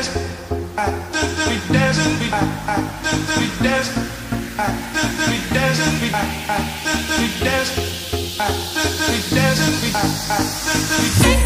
we dance.